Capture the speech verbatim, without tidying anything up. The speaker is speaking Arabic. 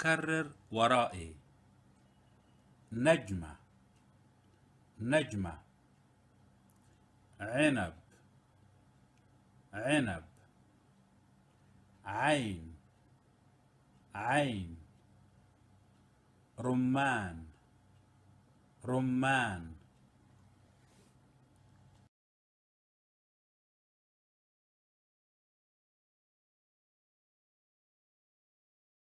كرر ورائي. نجمة نجمة. عنب عنب. عين عين. رمان رمان.